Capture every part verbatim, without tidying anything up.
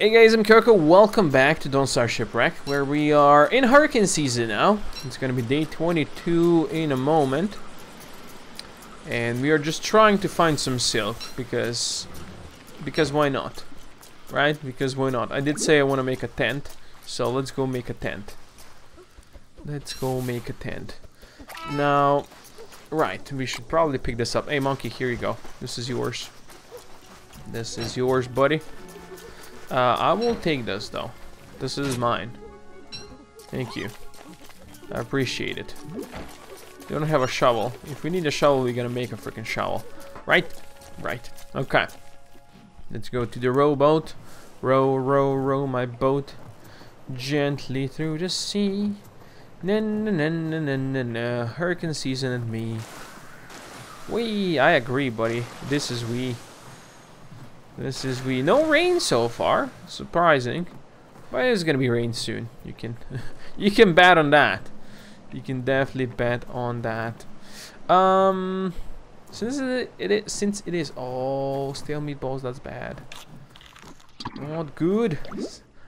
Hey guys, I'm Kyoko. Welcome back to Don't Starve: Shipwrecked, where we are in hurricane season now. It's gonna be day twenty-two in a moment. And we are just trying to find some silk, because... Because why not? Right? Because why not? I did say I want to make a tent, so let's go make a tent. Let's go make a tent. Now... Right, we should probably pick this up. Hey monkey, here you go. This is yours. This is yours, buddy. Uh, I will take this though. This is mine. Thank you. I appreciate it. Don't have a shovel. If we need a shovel, we're gonna make a freaking shovel. Right? Right. Okay. Let's go to the rowboat. Row, row, row my boat gently through the sea. Na na na na na na na. Hurricane season and me. Wee. I agree, buddy. This is we. This is we. No rain so far. Surprising. But it's gonna be rain soon. You can you can bet on that. You can definitely bet on that. Um since it, it is since it is oh stale meatballs, that's bad. Not good.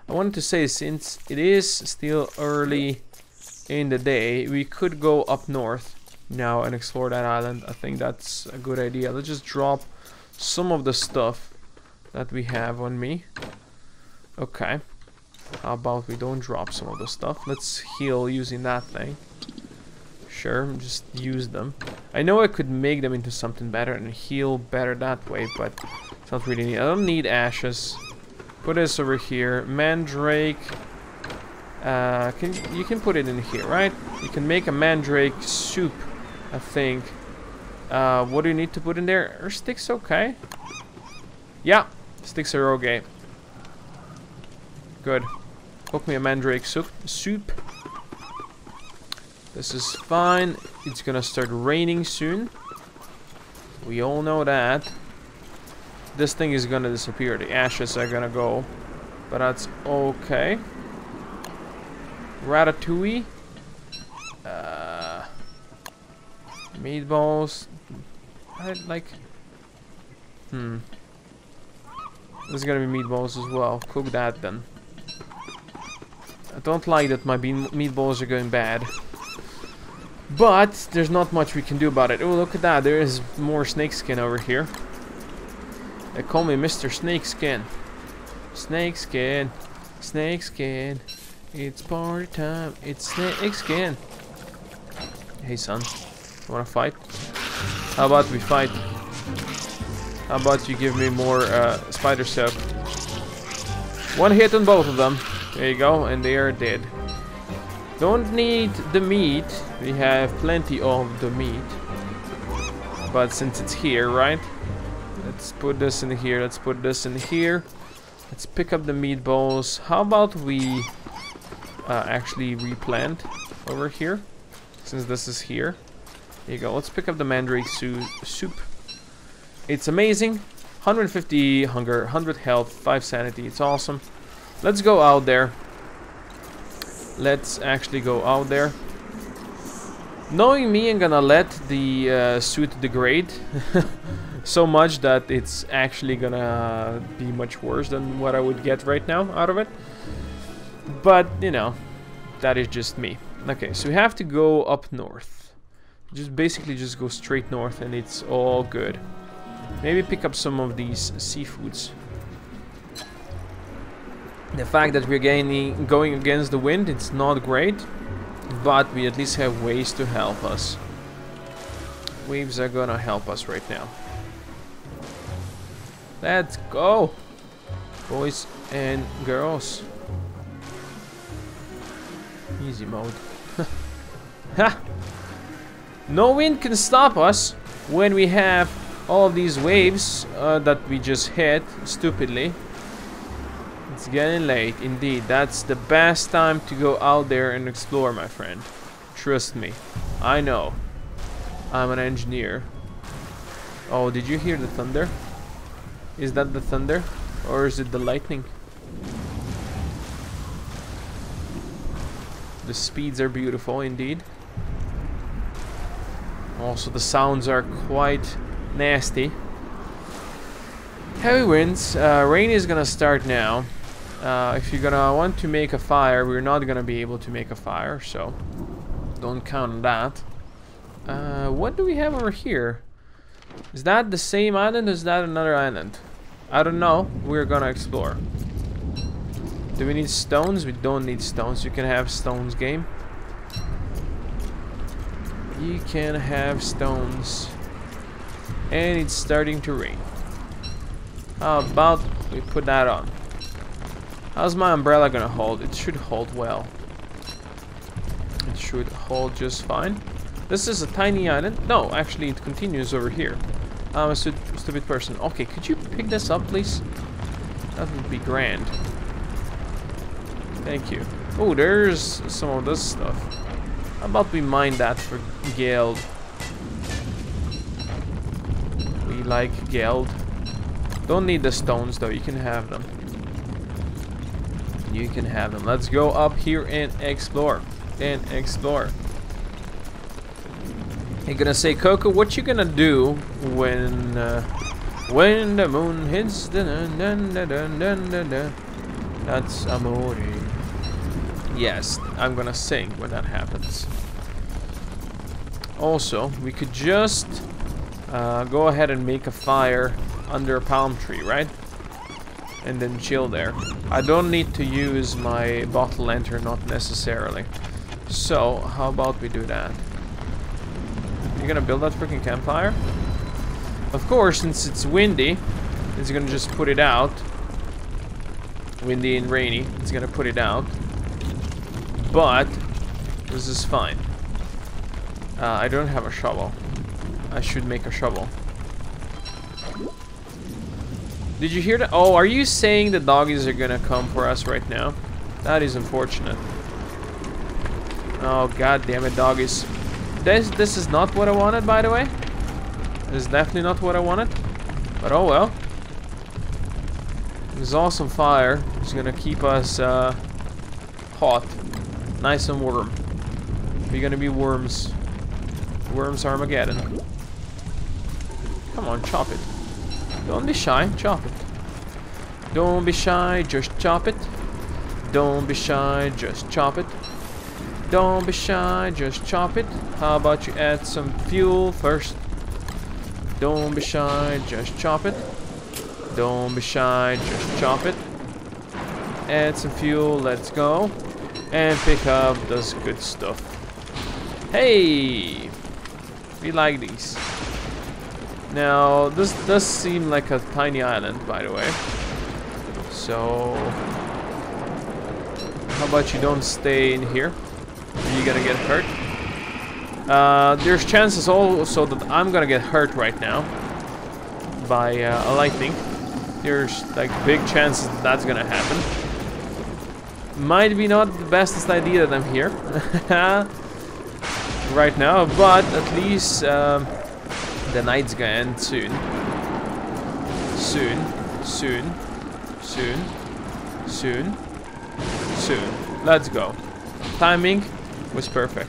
I wanted to say since it is still early in the day, we could go up north now and explore that island. I think that's a good idea. Let's just drop some of the stuff that we have on me. Okay. How about we don't drop some of the stuff? Let's heal using that thing. Sure, just use them. I know I could make them into something better and heal better that way, but it's not really neat. I don't need ashes. Put this over here. Mandrake. Uh, can you can put it in here, right? You can make a mandrake soup, I think. Uh, what do you need to put in there? Earth sticks, okay. Yeah. Sticks are okay. Good. Cook me a mandrake soup. Soup. This is fine. It's gonna start raining soon. We all know that. This thing is gonna disappear. The ashes are gonna go. But that's okay. Ratatouille. Uh, meatballs. I like... Hmm. There's gonna be meatballs as well. Cook that then. I don't like that my bean meatballs are going bad. But there's not much we can do about it. Oh, look at that. There is more snakeskin over here. They call me Mister Snakeskin. Snakeskin. Snakeskin. It's party time. It's snakeskin. Hey, son. You wanna fight? How about we fight? How about you give me more uh, spider soap? One hit on both of them. There you go, and they are dead. Don't need the meat. We have plenty of the meat. But since it's here, right? Let's put this in here. Let's put this in here. Let's pick up the meatballs. How about we uh, actually replant over here? Since this is here. There you go. Let's pick up the mandrake soup. It's amazing. one hundred fifty hunger, one hundred health, five sanity. It's awesome. Let's go out there. Let's actually go out there. Knowing me, I'm gonna let the uh, suit degrade so much that it's actually gonna be much worse than what I would get right now out of it. But, you know, that is just me. Okay, so we have to go up north. Just basically just go straight north and it's all good. Maybe pick up some of these seafoods. The fact that we're gaining, going against the wind, it's not great. But we at least have waves to help us. Waves are gonna help us right now. Let's go! Boys and girls. Easy mode. Ha! No wind can stop us when we have all of these waves uh, that we just hit stupidly. It's getting late indeed. That's the best time to go out there and explore, my friend. Trust me, I know. I'm an engineer. Oh, did you hear the thunder? Is that the thunder or is it the lightning? The speeds are beautiful indeed. Also, the sounds are quite nasty. Heavy winds. Uh, rain is gonna start now. Uh, if you're gonna want to make a fire, we're not gonna be able to make a fire, so don't count on that. Uh, what do we have over here? Is that the same island or is that another island? I don't know. We're gonna explore. Do we need stones? We don't need stones. You can have stones, game. You can have stones. And it's starting to rain. How about we put that on? How's my umbrella gonna hold? It should hold well. It should hold just fine. This is a tiny island. No, actually it continues over here. I'm a stu stupid person. Okay, could you pick this up, please? That would be grand. Thank you. Oh, there's some of this stuff. How about we mine that for Geld? We like Geld. Don't need the stones though, you can have them. You can have them. Let's go up here and explore. And explore. You're gonna say, Kyoko, what you gonna do when uh, when the moon hits the dun dun dun dun dun dun dun. That's amore. Yes, I'm gonna sing when that happens. Also, we could just uh, go ahead and make a fire under a palm tree, right? And then chill there. I don't need to use my bottle lantern, not necessarily. So, how about we do that? You're gonna build that freaking campfire? Of course, since it's windy, it's gonna just put it out. Windy and rainy, it's gonna put it out. But this is fine. Uh, I don't have a shovel. I should make a shovel. Did you hear that? Oh, are you saying the doggies are gonna come for us right now? That is unfortunate. Oh, god damn it, doggies. This this is not what I wanted, by the way. This is definitely not what I wanted. But oh well. This awesome fire is gonna keep us uh, hot, nice and warm. We're gonna be worms. Worms Armageddon. Come on, chop it. Don't be shy, chop it. Don't be shy, just chop it. Don't be shy, just chop it. Don't be shy, just chop it. How about you add some fuel first? Don't be shy, just chop it. Don't be shy, just chop it. Add some fuel, let's go. And pick up this good stuff. Hey! We like these. Now, this does seem like a tiny island, by the way. So, how about you don't stay in here? You're gonna get hurt. Uh, there's chances also that I'm gonna get hurt right now by uh, a lightning. There's like big chances that that's gonna happen. Might be not the bestest idea that I'm here right now, but at least um, the night's gonna end soon. Soon, soon, soon, soon, soon. Let's go. Timing was perfect.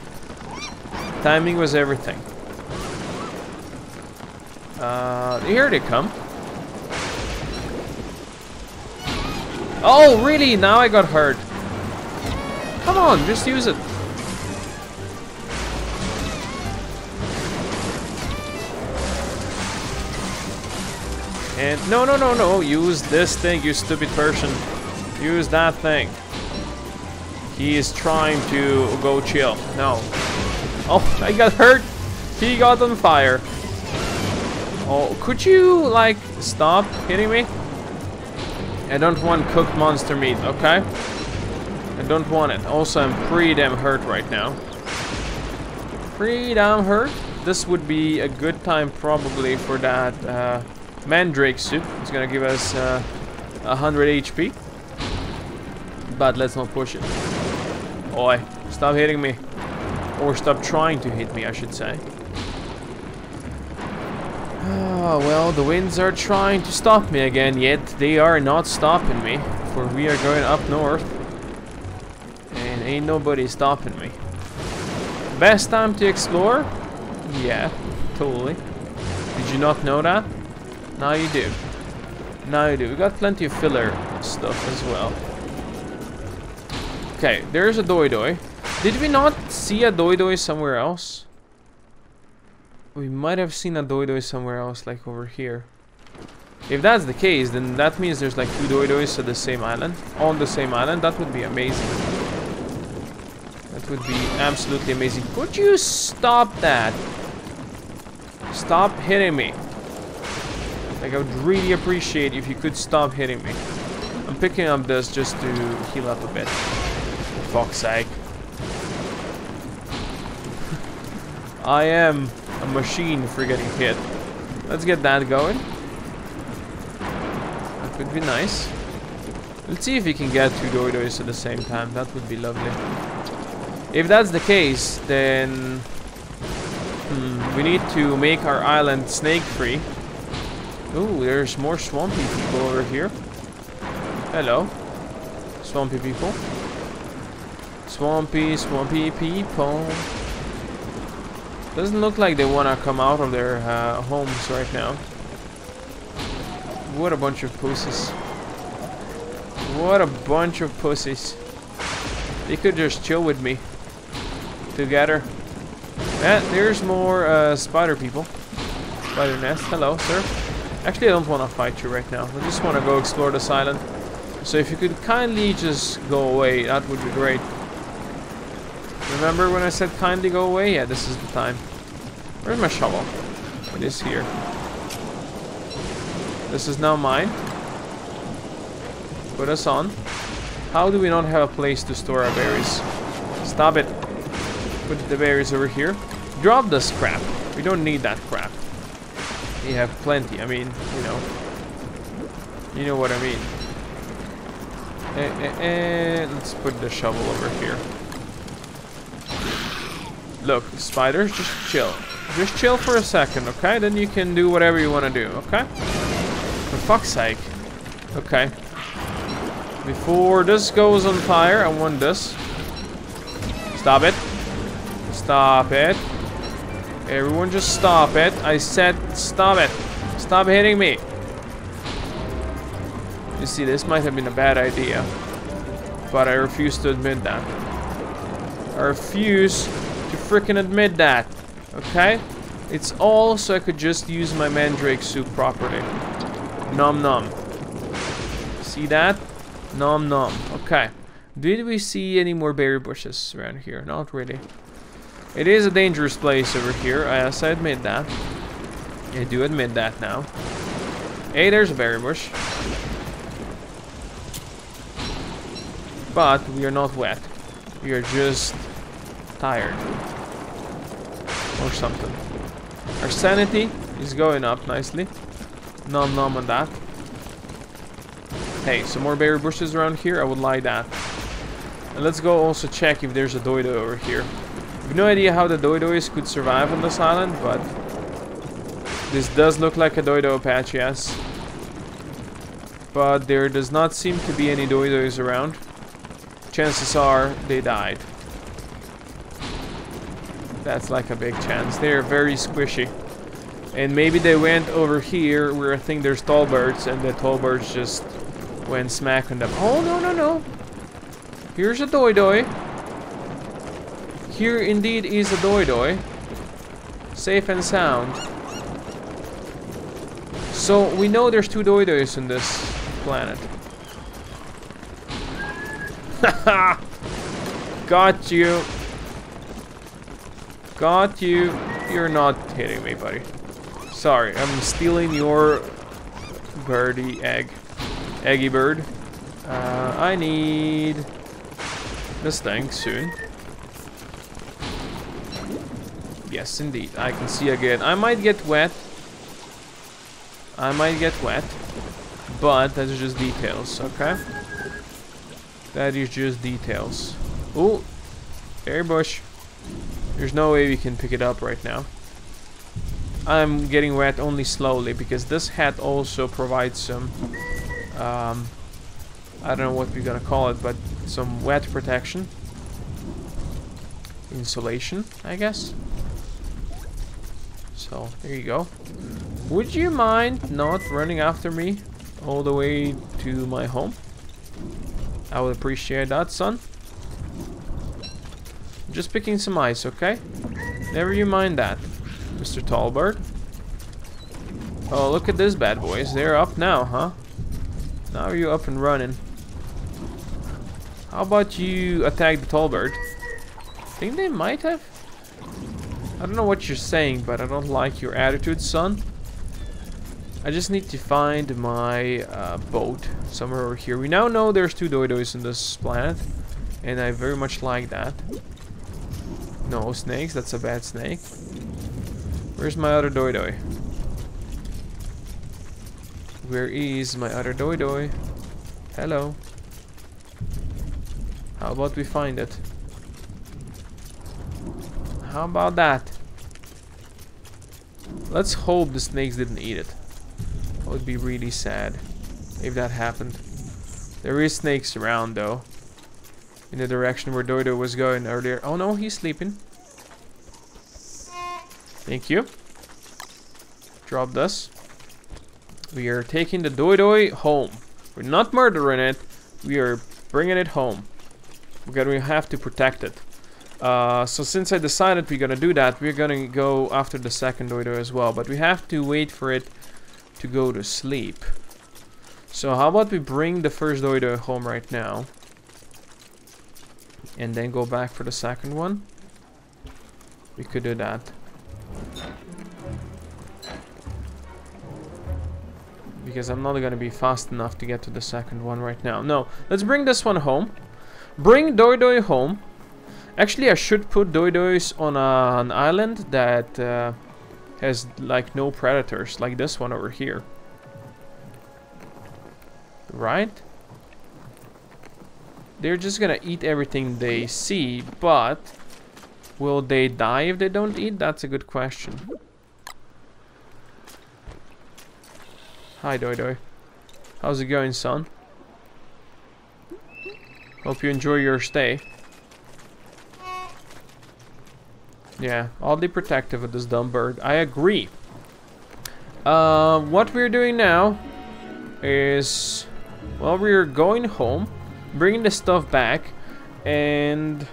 Timing was everything. Uh, here they come. Oh, really? Now I got hurt. Come on, just use it. And no, no, no, no. Use this thing, you stupid person. Use that thing. He is trying to go chill. No. Oh, I got hurt. He got on fire. Oh, could you, like, stop hitting me? I don't want cooked monster meat, okay? I don't want it. Also, I'm pretty damn hurt right now. Pretty damn hurt. This would be a good time, probably, for that uh, mandrake soup. It's gonna give us uh, one hundred H P. But let's not push it. Oi, stop hitting me. Or stop trying to hit me, I should say. Oh, well, the winds are trying to stop me again, yet they are not stopping me. For we are going up north. And ain't nobody stopping me. Best time to explore? Yeah, totally. Did you not know that? Now you do. Now you do. We got plenty of filler stuff as well. Okay, there's a doi doi. Did we not see a doi doi somewhere else? We might have seen a doi doi somewhere else, like over here. If that's the case, then that means there's like two doi dois at the same island, on the same island. That would be amazing. That would be absolutely amazing. Could you stop that? Stop hitting me. Like, I would really appreciate if you could stop hitting me. I'm picking up this just to heal up a bit. Fuck's sake. I am a machine for getting hit. Let's get that going. That would be nice. Let's see if we can get two doi dois at the same time. That would be lovely. If that's the case, then hmm, we need to make our island snake free. Ooh, there's more swampy people over here. Hello, swampy people. Swampy, swampy people. Doesn't look like they want to come out of their uh, homes right now. What a bunch of pussies. What a bunch of pussies. They could just chill with me. Together. And there's more uh, spider people. Spider nest. Hello, sir. Actually, I don't want to fight you right now. I just want to go explore this island. So if you could kindly just go away, that would be great. Remember when I said kindly go away? Yeah, this is the time. Where's my shovel? It is here. This is now mine. Put us on. How do we not have a place to store our berries? Stop it. Put the berries over here. Drop this crap. We don't need that crap. We have plenty. I mean, you know. You know what I mean. Eh, eh, eh. Let's put the shovel over here. Look, spiders, just chill. Just chill for a second, okay? Then you can do whatever you want to do, okay? For fuck's sake. Okay. Before this goes on fire, I want this. Stop it. Stop it. Everyone just stop it. I said stop it. Stop hitting me. You see, this might have been a bad idea. But I refuse to admit that. I refuse... to freaking admit that, okay? It's all so I could just use my mandrake soup properly. Nom nom. See that? Nom nom. Okay. Did we see any more berry bushes around here? Not really. It is a dangerous place over here. Yes, I admit that. I do admit that now. Hey, there's a berry bush. But we are not wet. We are just... tired or something. Our sanity is going up nicely. Nom nom on that. Hey, some more berry bushes around here. I would like that. And let's go also check if there's a doi doi over here. I have no idea how the doi dois could survive on this island, but this does look like a doi doi patch, yes. But there does not seem to be any doi dois around. Chances are they died. That's like a big chance. They're very squishy. And maybe they went over here where I think there's tall birds, and the tall birds just went smacking them. Oh, no, no, no. Here's a doi doi. Here indeed is a doi doi. Safe and sound. So we know there's two doi dois on this planet. Haha. Got you. Got you. You're not hitting me, buddy. Sorry, I'm stealing your birdie egg. Eggy bird. Uh, I need this thing soon. Yes, indeed. I can see again. I might get wet. I might get wet. But that is just details, okay? That is just details. Ooh. Berry bush. There's no way we can pick it up right now. I'm getting wet only slowly because this hat also provides some, um, I don't know what we're gonna call it, but some wet protection. Insulation, I guess. So, there you go. Would you mind not running after me all the way to my home? I would appreciate that, son. I'm just picking some ice, okay? Never you mind that, Mister Tallbird. Oh, look at this bad boys. They're up now, huh? Now you're up and running. How about you attack the Tallbird? I think they might have. I don't know what you're saying, but I don't like your attitude, son. I just need to find my uh, boat somewhere over here. We now know there's two doidos in this planet, and I very much like that. No snakes, that's a bad snake. Where's my other doidoi? Where is my other doidoi? Hello. How about we find it? How about that? Let's hope the snakes didn't eat it. That would be really sad if that happened. There is snakes around though, in the direction where Doido was going earlier. Oh no, he's sleeping. Thank you. Drop this. We are taking the Doido home. We're not murdering it. We are bringing it home. Because we have to protect it. Uh, so since I decided we're gonna do that, we're gonna go after the second Doido as well, but we have to wait for it to go to sleep. So how about we bring the first Doido home right now, and then go back for the second one? We could do that. Because I'm not gonna be fast enough to get to the second one right now. No, let's bring this one home. Bring Doido home. Actually, I should put doidois on a, an island that uh, has like no predators, like this one over here. Right? They're just gonna eat everything they see, but will they die if they don't eat? That's a good question. Hi, Doidoi. How's it going, son? Hope you enjoy your stay. Yeah, oddly protective of this dumb bird. I agree. Uh, what we're doing now is, well, we're going home, bringing the stuff back, and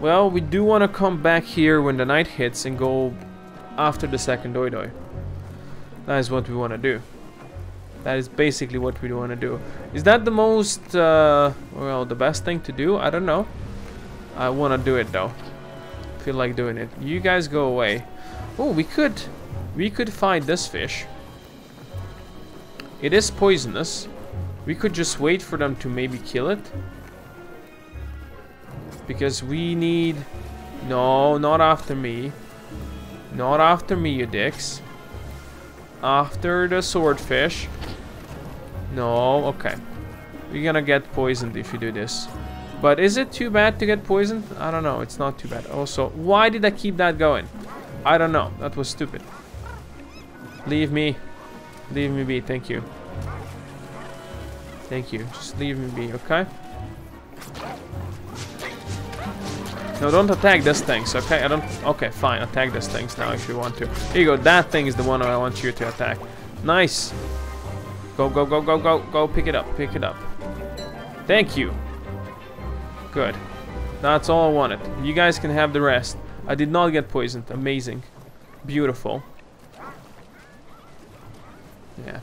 well, we do want to come back here when the night hits and go after the second Doidoi. That is what we want to do. That is basically what we want to do. Is that the most, uh, well, the best thing to do? I don't know. I want to do it though. Feel like doing it. You guys go away. Oh, we could we could fight this fish. It is poisonous. We could just wait for them to maybe kill it, because we need... No, not after me, not after me, you dicks. After the swordfish. No, okay, you're gonna get poisoned if you do this. But is it too bad to get poisoned? I don't know. It's not too bad. Also, why did I keep that going? I don't know. That was stupid. Leave me. Leave me be. Thank you. Thank you. Just leave me be, okay? No, don't attack these things, okay? I don't... Okay, fine. Attack these things now if you want to. Here you go. That thing is the one I want you to attack. Nice. Go, go, go, go, go. Go pick it up. Pick it up. Thank you. Good. That's all I wanted. You guys can have the rest. I did not get poisoned. Amazing. Beautiful. Yeah.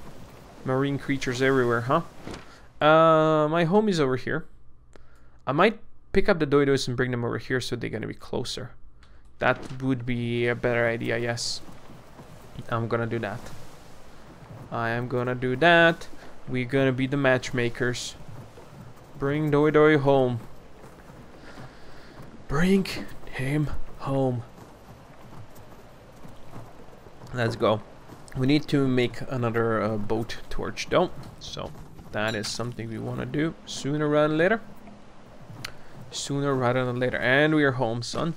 Marine creatures everywhere, huh? Uh, my homie's over here. I might pick up the doidos and bring them over here so they're gonna be closer. That would be a better idea, yes. I'm gonna do that. I am gonna do that. We're gonna be the matchmakers. Bring Doidoi home. Bring him home. Let's go. We need to make another uh, boat torch though. So that is something we want to do sooner rather than later. Sooner rather than later. And we are home, son.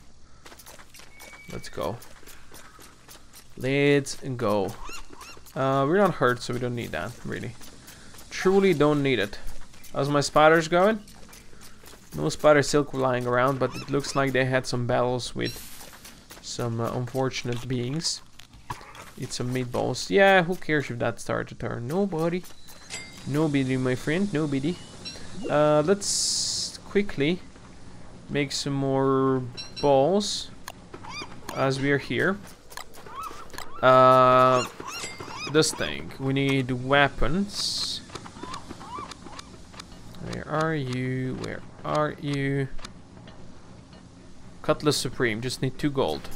Let's go. Let's go. Uh, we're not hurt, so we don't need that, really. Truly don't need it. How's my spiders going? No spider silk lying around, but it looks like they had some battles with some uh, unfortunate beings. Eat some meatballs. Yeah, who cares if that started her? Nobody. Nobody, my friend. Nobody. Uh, let's quickly make some more balls as we are here. Uh, this thing. We need weapons. Where are you? Where are you? Cutlass Supreme. Just need two gold.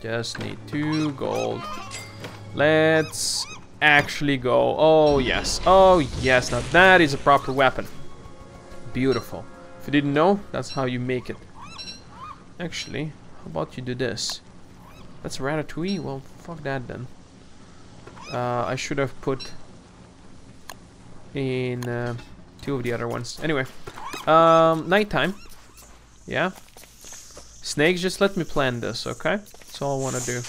Just need two gold. Let's actually go. Oh, yes. Oh, yes. Now that is a proper weapon. Beautiful. If you didn't know, that's how you make it. Actually, how about you do this? That's Ratatouille? Well, fuck that then. Uh, I should have put in uh, two of the other ones. Anyway, um, nighttime. Yeah. Snakes, just let me plan this, okay? That's all I want to do.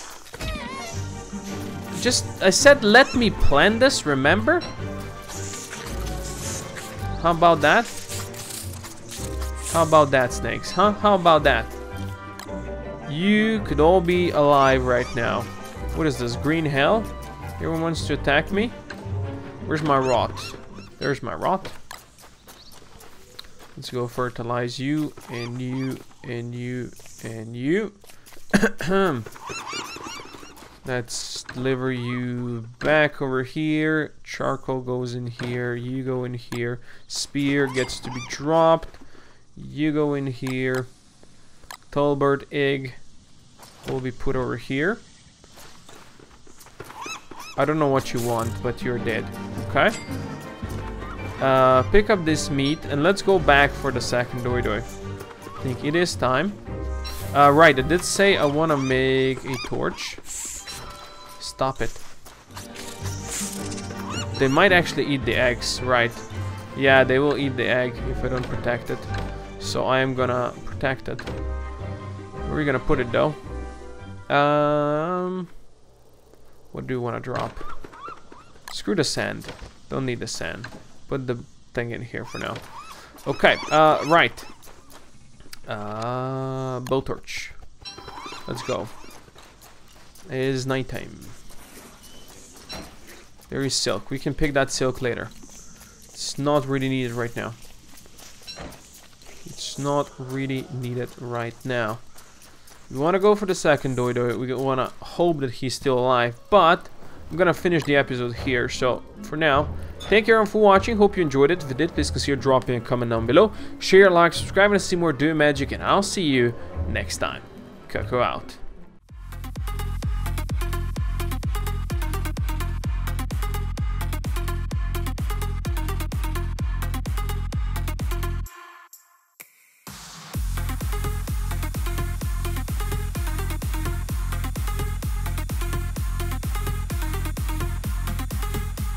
Just, I said let me plan this, remember? How about that? How about that, snakes? Huh? How about that? You could all be alive right now. What is this? Green hell? Everyone wants to attack me? Where's my rot? There's my rot. Let's go fertilize you and you and you and you. Let's deliver you back over here. Charcoal goes in here. You go in here. Spear gets to be dropped. You go in here. Tolbert egg will be put over here. I don't know what you want, but you're dead. Okay. Uh, pick up this meat and let's go back for the second doi doi. I think it is time. Uh, right, I did say I want to make a torch. Stop it. They might actually eat the eggs, right? Yeah, they will eat the egg if I don't protect it. So I am gonna protect it. Where are we gonna put it though? Um, what do you want to drop? Screw the sand. Don't need the sand. Put the thing in here for now. Okay. Uh, right. Uh, bow torch. Let's go. It is nighttime. There is silk. We can pick that silk later. It's not really needed right now. It's not really needed right now. We want to go for the second doi doi. We want to hope that he's still alive. But I'm going to finish the episode here. So for now, thank you everyone for watching. Hope you enjoyed it. If you did, please consider dropping a comment down below. Share, like, subscribe, and see more Doing Magic. And I'll see you next time. Kyoko out.